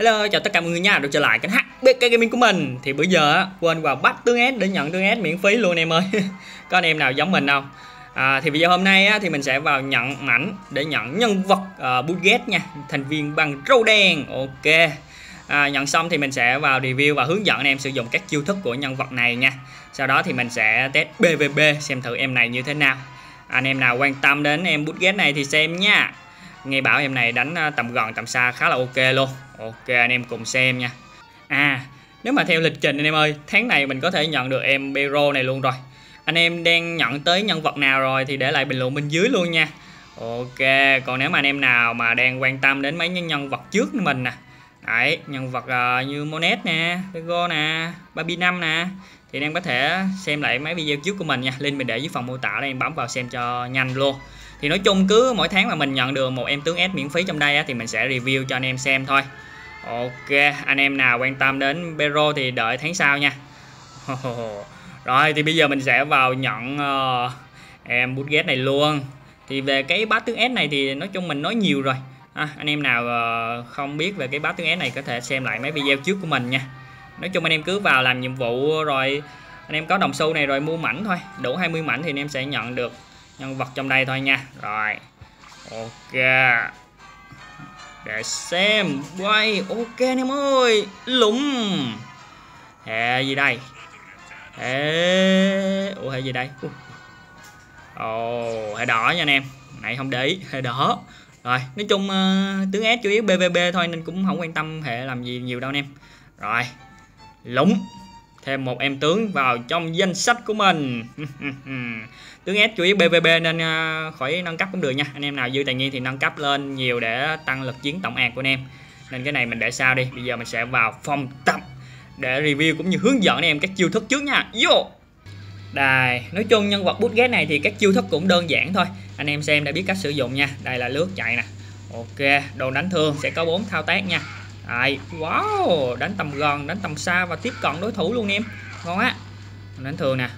Hello, chào tất cả mọi người nha, được trở lại kênh HBK Gaming của mình. Thì bữa giờ quên vào bắt tướng S để nhận tướng S miễn phí luôn em ơi. Có anh em nào giống mình không? Thì video hôm nay thì mình sẽ vào nhận mảnh để nhận nhân vật Burgess nha, thành viên bằng râu đen. Ok, nhận xong thì mình sẽ vào review và hướng dẫn anh em sử dụng các chiêu thức của nhân vật này nha. Sau đó thì mình sẽ test PVP xem thử em này như thế nào. Anh em nào quan tâm đến em Burgess này thì xem nha. Nghe bảo em này đánh tầm gần tầm xa khá là ok luôn. Ok, anh em cùng xem nha. Nếu mà theo lịch trình anh em ơi, tháng này mình có thể nhận được em Bero này luôn rồi. Anh em đang nhận tới nhân vật nào rồi thì để lại bình luận bên dưới luôn nha. Ok, còn nếu mà anh em nào mà đang quan tâm đến mấy nhân vật trước mình nè, đấy, nhân vật như Monet nè, Burgess nè, 35 nè, thì anh em có thể xem lại mấy video trước của mình nha. Link mình để dưới phần mô tả, đây em bấm vào xem cho nhanh luôn. Thì nói chung cứ mỗi tháng mà mình nhận được một em tướng S miễn phí trong đây thì mình sẽ review cho anh em xem thôi. Ok, anh em nào quan tâm đến Bero thì đợi tháng sau nha. Rồi thì bây giờ mình sẽ vào nhận em Burgess này luôn. Thì về cái bát tướng S này thì nói chung mình nói nhiều rồi. Anh em nào không biết về cái bát tướng S này có thể xem lại mấy video trước của mình nha. Nói chung anh em cứ vào làm nhiệm vụ rồi anh em có đồng xu này rồi mua mảnh thôi. Đủ 20 mảnh thì anh em sẽ nhận được nhân vật trong đây thôi nha. Rồi, ok, để xem quay. Ok anh em ơi, lủng hệ gì đây? Ủa hệ gì đây? Ồ, hệ đỏ nha anh em, nãy không để ý hệ đỏ. Rồi nói chung tướng S chủ yếu PVP thôi nên cũng không quan tâm hệ làm gì nhiều đâu anh em. Rồi, lủng thêm một em tướng vào trong danh sách của mình. Tướng S chủ yếu PVP nên khỏi nâng cấp cũng được nha. Anh em nào dư tài nguyên thì nâng cấp lên nhiều để tăng lực chiến tổng ạt của anh em. Nên cái này mình để sau đi. Bây giờ mình sẽ vào phòng tập để review cũng như hướng dẫn anh em các chiêu thức trước nha. Yo. Đây, nói chung nhân vật Burgess này thì các chiêu thức cũng đơn giản thôi. Anh em xem đã biết cách sử dụng nha. Đây là lướt chạy nè. Ok, đòn đánh thương sẽ có 4 thao tác nha. Đấy, wow, đánh tầm gần, đánh tầm xa và tiếp cận đối thủ luôn em. Ngon á. Đánh thường nè.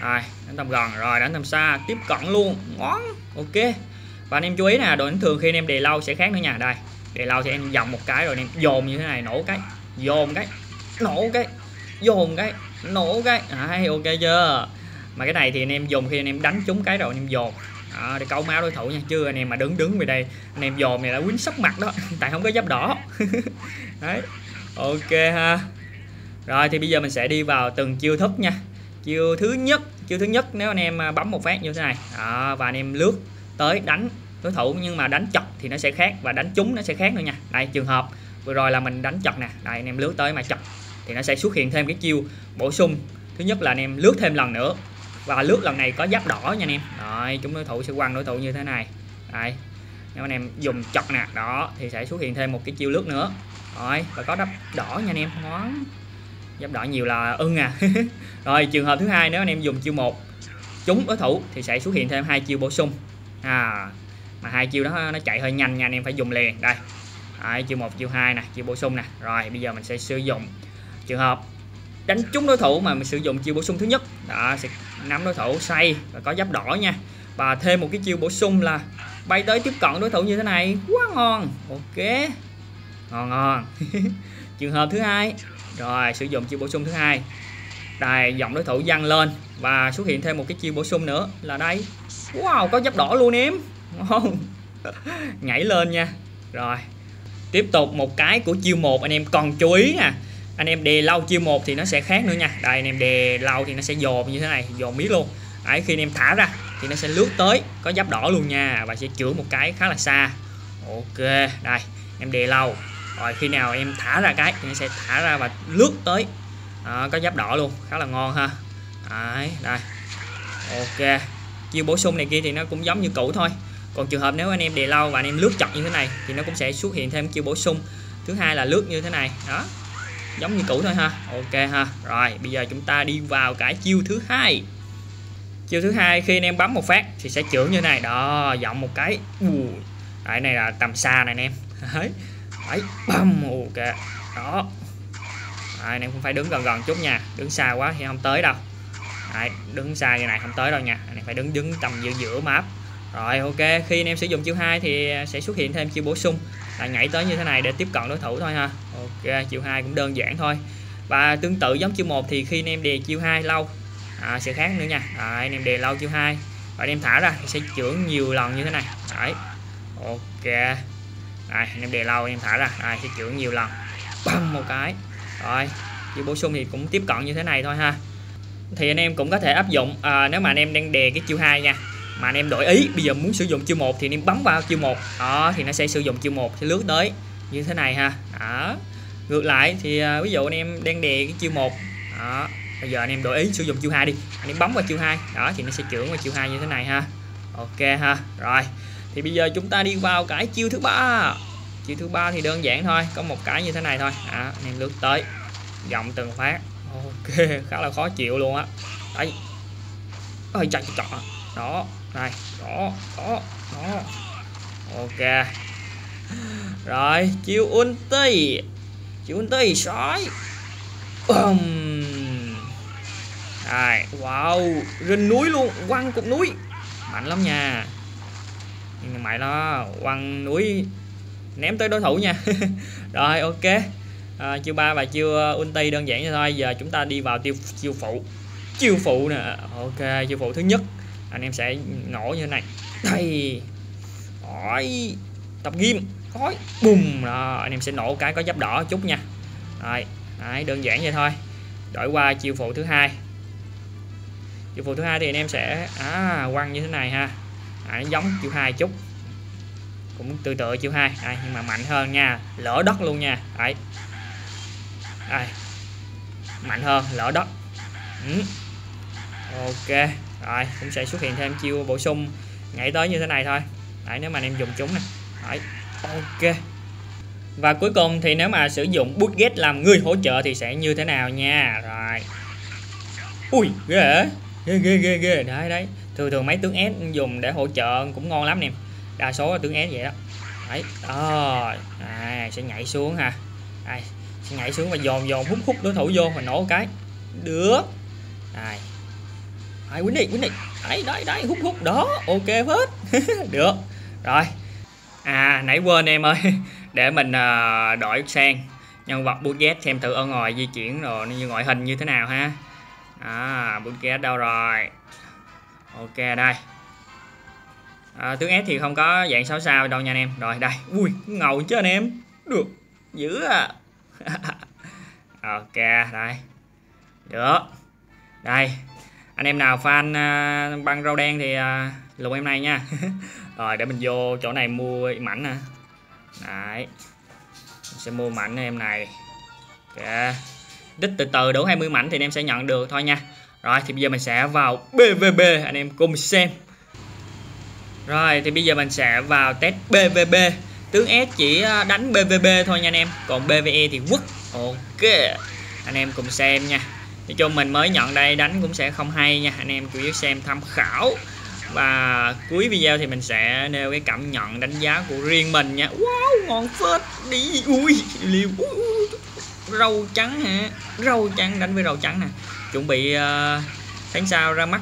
Rồi, đánh tầm gần rồi, đánh tầm xa, tiếp cận luôn. Ngon. Ok. Và anh em chú ý nè, đội đánh thường khi anh em đề lâu sẽ khác nữa nha. Đây, đề lâu thì em dòng một cái rồi anh em dồn như thế này, nổ cái, dồn cái, nổ cái, dồn cái, nổ cái. Đấy, ok chưa? Mà cái này thì anh em dùng khi anh em đánh trúng cái rồi anh em dồn. Để cấu máu đối thủ nha, chứ anh em mà đứng về đây anh em dồn này là quýnh sốc mặt đó. Tại không có giáp đỏ. Đấy, ok ha. Rồi thì bây giờ mình sẽ đi vào từng chiêu thức nha. Chiêu thứ nhất nếu anh em bấm một phát như thế này và anh em lướt tới đánh đối thủ, nhưng mà đánh chọc thì nó sẽ khác và đánh trúng nó sẽ khác nữa nha. Đây, trường hợp vừa rồi là mình đánh chọc nè. Đây, anh em lướt tới mà chọc thì nó sẽ xuất hiện thêm cái chiêu bổ sung. Thứ nhất là anh em lướt thêm lần nữa và lướt lần này có giáp đỏ nha anh em. Rồi, chúng đối thủ sẽ quăng đối thủ như thế này. Đây, nếu anh em dùng chọc nè đó thì sẽ xuất hiện thêm một cái chiêu lướt nữa. Rồi, và có đắp đỏ nha anh em. Ngon, giáp đỏ nhiều là ưng à. Rồi, trường hợp thứ hai, nếu anh em dùng chiêu 1 trúng đối thủ thì sẽ xuất hiện thêm 2 chiêu bổ sung. Mà 2 chiêu đó nó chạy hơi nhanh nha, anh em phải dùng liền. Đây, đấy, chiêu 1, chiêu 2 nè, chiêu bổ sung nè. Rồi, bây giờ mình sẽ sử dụng trường hợp đánh trúng đối thủ mà mình sử dụng chiêu bổ sung thứ nhất. Đó, sẽ nắm đối thủ xoay và có giáp đỏ nha. Và thêm một cái chiêu bổ sung là bay tới tiếp cận đối thủ như thế này. Quá ngon. Ok. Ngon. Trường hợp thứ hai. Rồi, sử dụng chiêu bổ sung thứ hai. Đài dòng đối thủ dăng lên và xuất hiện thêm một cái chiêu bổ sung nữa là đây. Wow, có giáp đỏ luôn em. Ngon. Nhảy lên nha. Rồi. Tiếp tục một cái của chiêu 1 anh em còn chú ý nè. Anh em đè lâu chiêu 1 thì nó sẽ khác nữa nha. Đây, anh em đè lâu thì nó sẽ dồn như thế này, dồn miết luôn. Đấy, khi anh em thả ra thì nó sẽ lướt tới, có giáp đỏ luôn nha. Và sẽ chữa một cái khá là xa. Ok, đây, em đè lâu. Rồi khi nào em thả ra cái thì nó sẽ thả ra và lướt tới. Có giáp đỏ luôn, khá là ngon ha. Đấy, đây. Ok, chiêu bổ sung này kia thì nó cũng giống như cũ thôi. Còn trường hợp nếu anh em đè lâu và anh em lướt chọc như thế này thì nó cũng sẽ xuất hiện thêm chiêu bổ sung thứ hai là lướt như thế này. Đó, giống như cũ thôi ha. Ok ha. Rồi bây giờ chúng ta đi vào cái chiêu thứ hai. Chiêu thứ hai khi anh em bấm một phát thì sẽ chữa như thế này. Đó, giọng một cái. Đấy, này là tầm xa này anh em. Đấy, đấy, băm. Ok. Đó. Đấy, anh em cũng phải đứng gần gần chút nha. Đứng xa quá thì không tới đâu. Đấy, đứng xa như này không tới đâu nha. Anh em phải đứng tầm giữa giữa map. Rồi ok, khi anh em sử dụng chiêu 2 thì sẽ xuất hiện thêm chiêu bổ sung. là nhảy tới như thế này để tiếp cận đối thủ thôi ha. Ok, chiêu 2 cũng đơn giản thôi. Và tương tự giống chiêu 1 thì khi anh em đè chiêu 2 lâu sẽ khác nữa nha. Anh em đè lâu chiêu 2 và anh em thả ra sẽ chưởng nhiều lần như thế này. Đấy. Ok. Đây, anh em đè lâu anh em thả ra, đây, sẽ chưởng nhiều lần. Băm một cái. Rồi, chiêu bổ sung thì cũng tiếp cận như thế này thôi ha. Thì anh em cũng có thể áp dụng nếu mà anh em đang đè cái chiêu 2 nha, mà anh em đổi ý bây giờ muốn sử dụng chiêu 1 thì anh em bấm vào chiêu 1 đó, thì nó sẽ sử dụng chiêu 1, sẽ lướt tới như thế này ha. Đó. Ngược lại thì ví dụ anh em đang đè cái chiêu 1 đó, bây giờ anh em đổi ý sử dụng chiêu 2 đi, anh em bấm vào chiêu 2 đó thì nó sẽ chưởng vào chiêu 2 như thế này ha. Ok ha. Rồi thì bây giờ chúng ta đi vào cái chiêu thứ 3. Chiêu thứ 3 thì đơn giản thôi, có một cái như thế này thôi. Đó, anh em lướt tới dòng từng phát. Ok, khá là khó chịu luôn á. Đấy. Ôi trời trời. Đó, này, đó. Ok. Rồi, chiêu ulti. Chiêu ulti sói. Đây, wow, rình núi luôn, quăng cục núi. Mạnh lắm nha. Nhưng mày nó quăng núi ném tới đối thủ nha. Rồi ok. Chiêu 3 và chiêu ulti đơn giản như thôi. Giờ chúng ta đi vào chiêu phụ. Chiêu phụ nè. Ok, chiêu phụ thứ nhất anh em sẽ nổ như thế này. Đây. Rồi. Tập ghim. Rồi. Bùm. Đó, anh em sẽ nổ cái có giáp đỏ chút nha. Rồi. Đấy, đơn giản vậy thôi. Đổi qua chiêu phụ thứ hai. Chiêu phụ thứ hai thì anh em sẽ quăng như thế này ha. Nó giống chiêu 2 chút. Cũng tương tự chiêu 2 à, nhưng mà mạnh hơn nha. Lỡ đất luôn nha. Đấy. Đây. Mạnh hơn, lỡ đất. Ok. Rồi, cũng sẽ xuất hiện thêm chiêu bổ sung nhảy tới như thế này thôi. Đấy, nếu mà anh em dùng chúng nè. Đấy. Ok. Và cuối cùng thì nếu mà sử dụng Burgess làm người hỗ trợ thì sẽ như thế nào nha. Rồi. Ui, ghê. Ghê. Đấy, đấy. Thường mấy tướng S dùng để hỗ trợ cũng ngon lắm nè. Đa số là tướng S vậy đó. Đấy. Rồi. À, sẽ nhảy xuống ha. Đây. Sẽ nhảy xuống và dồn hút đối thủ vô và nổ cái. Được. Đây. Ai quýnh đi. Đấy, hút đó. Ok hết. Được. Rồi. À, nãy quên em ơi. Để mình đổi sang nhân vật Burgess xem thử ở ngoài di chuyển rồi như ngoại hình như thế nào ha. À, Burgess đâu rồi? Ok đây. Tướng S thì không có dạng 6 sao đâu nha anh em. Rồi đây. Ui, ngầu chứ anh em. Được. Dữ à. Ok đây. Được. Đây. Anh em nào fan băng rau đen thì lùng em này nha. Rồi để mình vô chỗ này mua mảnh nè. Đấy. Mình sẽ mua mảnh em này. Ok. Đích từ từ đủ 20 mảnh thì anh em sẽ nhận được thôi nha. Rồi thì bây giờ mình sẽ vào PVP, anh em cùng xem. Rồi thì bây giờ mình sẽ vào test PVP. Tướng S chỉ đánh PVP thôi nha anh em. Còn PVE thì quất. Ok. Anh em cùng xem nha. Nói chung mình mới nhận đây đánh cũng sẽ không hay nha. Anh em chủ yếu xem tham khảo. Và cuối video thì mình sẽ nêu cái cảm nhận đánh giá của riêng mình nha. Wow, ngon phết. Đi. Ui, liều. Rau trắng hả? Rau trắng, đánh với rau trắng nè. Chuẩn bị tháng sau ra mắt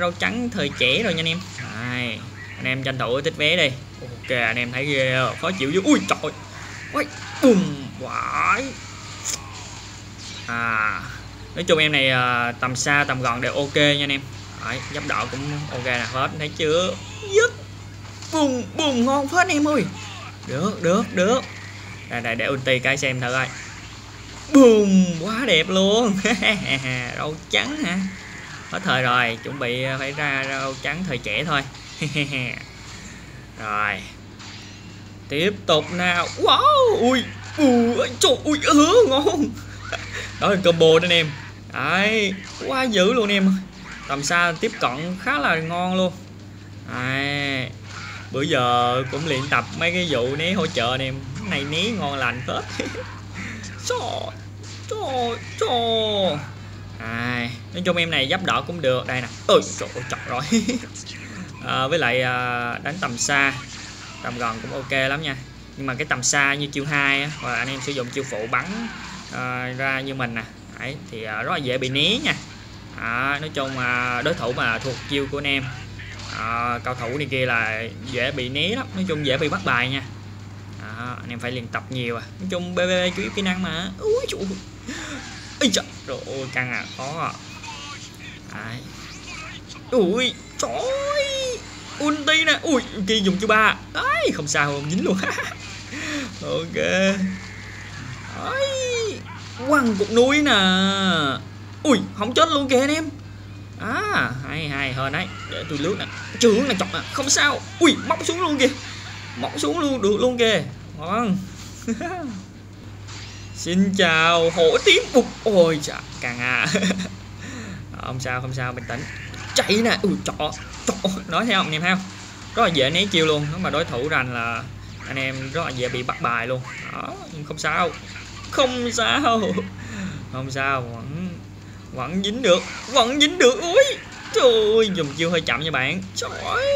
rau trắng thời trẻ rồi nha anh em. Đấy. Anh em tranh thủ tích vé đi. Ok, anh em thấy ghê rồi. Khó chịu vô. Ui trời. Ui. Bùm. Quái. À. Nói chung em này tầm xa tầm gần đều ok nha anh em. Đấy, giáp đỏ cũng ok là hết, thấy chưa? Dứt. Bùm bùm, ngon phết em ơi. Được. Đây để ulti cái xem thử coi. Bùm, quá đẹp luôn. Rau trắng hả? Hết thời rồi, chuẩn bị phải ra rau trắng thời trẻ thôi. Rồi. Tiếp tục nào. Wow, ui. Trời ui, ngon. Đó là combo đó anh em. Đấy, quá dữ luôn em. Tầm xa tiếp cận khá là ngon luôn. Đấy. Bữa giờ cũng luyện tập mấy cái vụ né hỗ trợ anh em. Cái này né ngon lành phết. Trời. Đấy. Nói chung em này giáp đỏ cũng được. Đây nè. Ôi trời ơi, chọc rồi. Với lại đánh tầm xa tầm gần cũng ok lắm nha. Nhưng mà cái tầm xa như chiêu 2 á, hoặc là anh em sử dụng chiêu phụ bắn ra như mình nè. Đấy, thì rất là dễ bị né nha. Nói chung đối thủ mà thuộc chiêu của anh em cao thủ này kia là dễ bị né lắm. Nói chung dễ bị bắt bài nha. anh em phải luyện tập nhiều à. Nói chung BBB chủ yếu kỹ năng mà. Úi trời ơi trời, trời ơi căng à, khó à. Đấy. Ui trời ơi, ulti nè. Ui kia dùng chiêu 3. Đấy không sao không dính luôn. Ok. Đấy. Quăng cục núi nè. Ui không chết luôn kìa anh em. À hay hay hơn đấy. Để tôi lướt nè. Chưởng nè chọc nè. Không sao. Ui móc xuống luôn kìa. Móc xuống luôn được luôn kìa. Ngon. Xin chào hổ tím. Ôi trời càng à. Không sao bình tĩnh. Chạy nè. Ui trọ. Nói thấy không anh em thấy không? Rất là dễ né chiêu luôn. Nếu mà đối thủ rành là anh em rất là dễ bị bắt bài luôn. Đó. Nhưng không sao. Không sao. Không sao. Vẫn dính được. Vẫn dính được. Ui trời ơi. Dùng chiêu hơi chậm nha bạn. Trời ơi.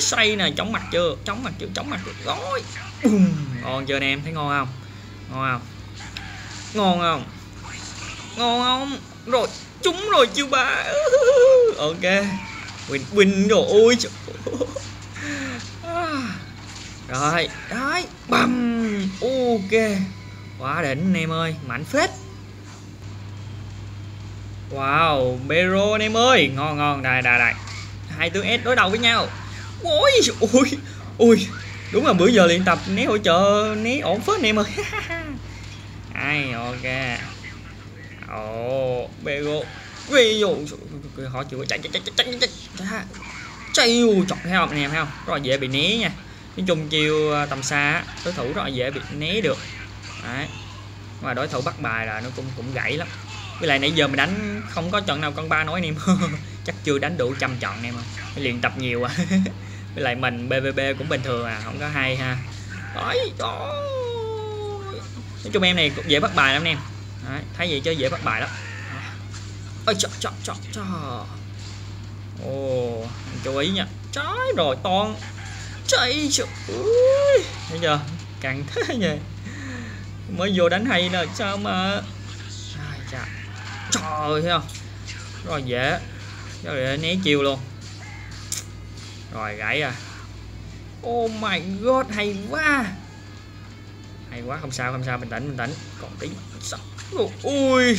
Xoay nè. Chống mặt chưa? Chống mặt chưa? Chống mặt được rồi. Ngon chưa anh em? Thấy ngon không? Ngon không? Ngon không? Ngon không? Rồi. Trúng rồi chiêu 3. Ok. Win win rồi. Ôi trời ơi. Rồi. Đấy. Bầm. Ok. Quá đỉnh anh em ơi. Mạnh phết. Wow, Bero anh em ơi, ngon ngon, đây đây đây. Hai tướng S đối đầu với nhau. Ôi, ui, ui. Đúng là bữa giờ luyện tập né hỗ trợ, né ổn phết anh em ơi. Ai ok. Ồ, Bero. Ui giời, họ chịu chạy. Chạy chọc thấy không anh em thấy không? Rất là dễ bị né nha. Nói chung chiều tầm xa đối thủ rất là dễ bị né được. Đấy. Mà đối thủ bắt bài là nó cũng gãy lắm. Với lại nãy giờ mình đánh không có trận nào con ba nói anh em. Chắc chưa đánh đủ 100 trận anh em ơi. Luyện tập nhiều à. Với lại mình BBB cũng bình thường à, không có hay ha. Đấy, đó. Nói chung em này cũng dễ bắt bài lắm anh em. Đấy, thấy vậy chứ dễ bắt bài lắm. Ôi trời. Ồ, chú ý nha. Trái rồi toàn. Trời ơi. Thấy chưa? Càng thế vậy. Mới vô đánh hay rồi sao mà. Trời ơi thấy không? Rồi dễ. Để né chiêu luôn. Rồi gãy à. Oh my god hay quá. Hay quá không sao bình tĩnh còn tí. Ui.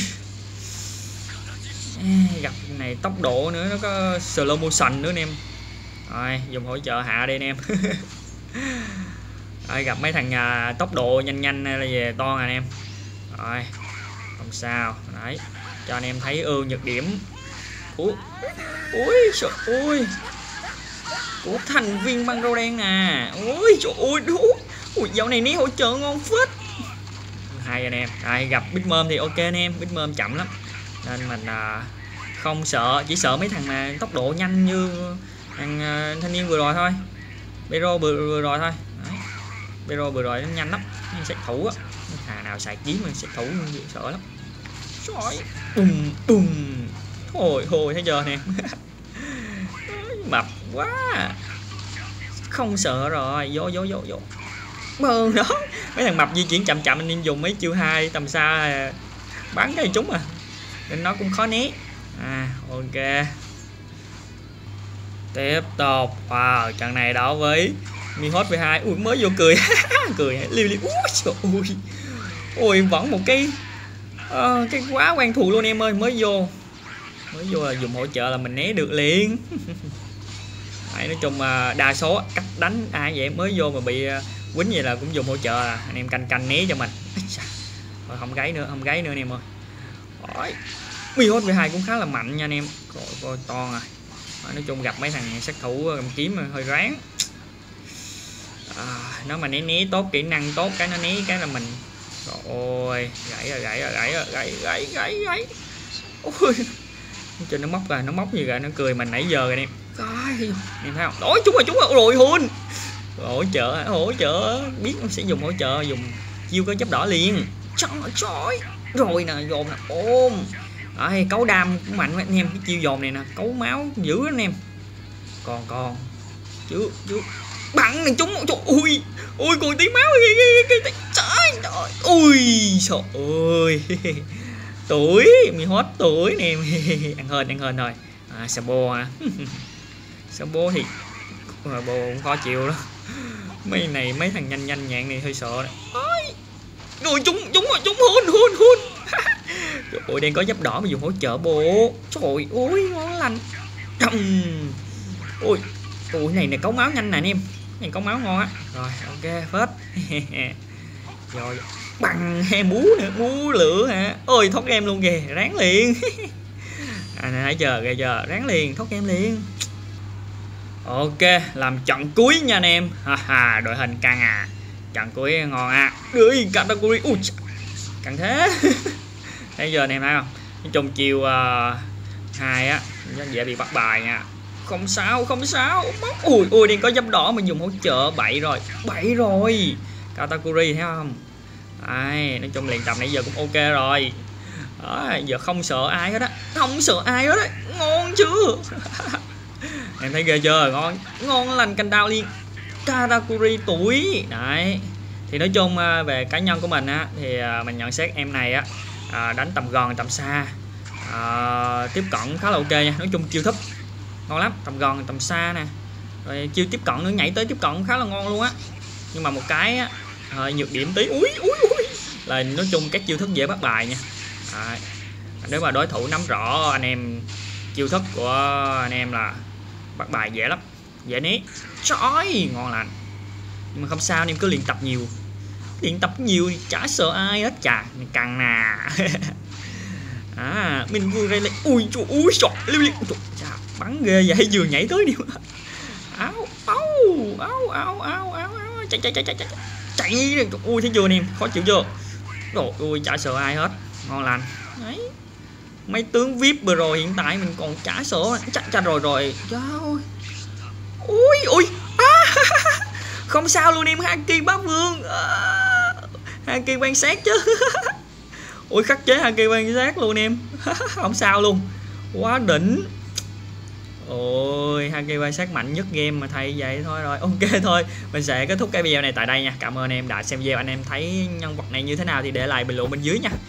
Gặp này tốc độ nữa nó có slow motion nữa anh em. Rồi dùng hỗ trợ hạ đây anh em. Rồi gặp mấy thằng tốc độ nhanh là về toan anh em. Rồi. Không sao. Đấy. Cho anh em thấy ưu nhược điểm. Ủa. Ui trời ơi. Của thành viên băng râu đen nè. Ui trời ơi đúng. Ui dạo này ní hỗ trợ ngon phết. Hai anh em. Đây gặp Big Mom thì ok anh em. Big Mom chậm lắm. Nên mình không sợ. Chỉ sợ mấy thằng mà tốc độ nhanh như thằng thanh niên vừa rồi thôi. Bero vừa rồi thôi. Đấy. Bero vừa rồi nó nhanh lắm. Nó sẽ thủ á. Thằng nào xài kiếm mà sẽ thủ sợ lắm. Trời bùm bùm. Thôi hồi thấy giờ nè. Mập quá. Không sợ rồi. Vô. Bơn đó. Mấy thằng mập di chuyển chậm anh nên dùng mấy chiêu 2 tầm xa bắn cái chúng à. Nên nó cũng khó né. À ok. Tiếp tục. Wow trận này đó với Mihawk V2. Ui mới vô cười. Cười liu. Ui trời ơi. Ôi vẫn một cái. Cái quá quen thuộc luôn em ơi. Mới vô là dùng hỗ trợ là mình né được liền. Đấy, nói chung là đa số cách đánh ai vậy mới vô mà bị quýnh vậy là cũng dùng hỗ trợ là anh em canh né cho mình. Rồi, không gáy nữa anh em ơi. Rồi Mihawk V2 cũng khá là mạnh nha anh em. Rồi coi to rồi. Nói chung gặp mấy thằng sát thủ cầm kiếm hơi ráng. Nó mà né tốt kỹ năng tốt cái nó né cái là mình. Trời ơi, gãy. Ôi. Trời nó móc như vậy nó cười mình nãy giờ rồi anh em. Coi, em thấy không? Đói chúng rồi. Ôi hôn. Hỗ trợ, biết nó sẽ dùng hỗ trợ, dùng chiêu có chấp đỏ liền. Trời. Rồi nè, dồn nè, ôm. Đấy, cấu đam cũng mạnh anh em, cái chiêu dồn này nè, cấu máu dữ anh em. Còn. Chứ bắn này chúng. Trời ơi. Ui còn tí máu kìa. Trời. Ui trời ơi. Tuổi Mihawk tuổi nè em. ăn hên rồi. À Sabo hả? Sabo thì Sabo cũng khó chịu đó. Mấy này, mấy thằng nhanh nhanh nhạn này hơi sợ này. Ôi, rồi trúng rồi, trúng hôn. Trời ơi, đang có giáp đỏ mà dùng hỗ trợ bộ. Trời ơi, ngon lành. Ôi, ôi này cấu máu nhanh nè anh em. Này cấu máu ngon á. Rồi, ok, phết. Rồi, bằng he bú nữa, bú lửa hả? Ôi, thoát game luôn kìa, ráng liền. À nãy chờ kìa, chờ, ráng liền, thoát game liền. Ok, làm trận cuối nha anh em. Haha, đội hình căng à. Trận cuối ngon à. Ui, Katakuri. Ui, căng thế. Bây giờ anh em thấy không? Nói chung chiều 2 á, dễ bị bắt bài nha. Không sao, không sao. Ui, ui, đang có giấm đỏ mình dùng hỗ trợ. Bậy rồi, bậy rồi. Katakuri thấy không? Ai, nói chung liền tầm nãy giờ cũng ok rồi. Đó, giờ không sợ ai hết á. Không sợ ai hết á. Ngon chưa? Em thấy ghê chưa? Ngon, ngon lành canh đao liền. Katakuri tuổi. Đấy. Thì nói chung về cá nhân của mình á, thì mình nhận xét em này á, đánh tầm gần tầm xa, tiếp cận khá là ok nha. Nói chung chiêu thức ngon lắm, tầm gần tầm xa nè, rồi chiêu tiếp cận nữa, nhảy tới tiếp cận khá là ngon luôn á. Nhưng mà một cái á, hơi nhược điểm tí, úi là nói chung các chiêu thức dễ bắt bài nha. À, nếu mà đối thủ nắm rõ anh em chiêu thức của anh em là bắt bài dễ lắm, dễ né. Trời, ngon lành. Nhưng mà không sao, anh em cứ luyện tập nhiều, luyện tập nhiều chả sợ ai hết. Chà, mình càng nè. À, mình vừa ra lên. Ui trời, ui sọt liêu liêu. Chà, bắn ghê vậy, vừa nhảy tới đi. Áo, áo. Chạy. Chạy đi. Ui thấy chưa anh em, khó chịu chưa? Rồi, ui chả sợ ai hết. Ngon lành. Đấy. Mấy tướng VIP vừa rồi hiện tại mình còn chả sợ. Chà rồi. Trời ơi. Ui. Không sao luôn em, Haki bá vương. Haki quan sát chứ. Ui khắc chế Haki quan sát luôn em. Không sao luôn. Quá đỉnh. Ôi Haki quan sát mạnh nhất game mà thầy vậy thôi rồi. Ok thôi, mình sẽ kết thúc cái video này tại đây nha. Cảm ơn em đã xem video. Anh em thấy nhân vật này như thế nào thì để lại bình luận bên dưới nha.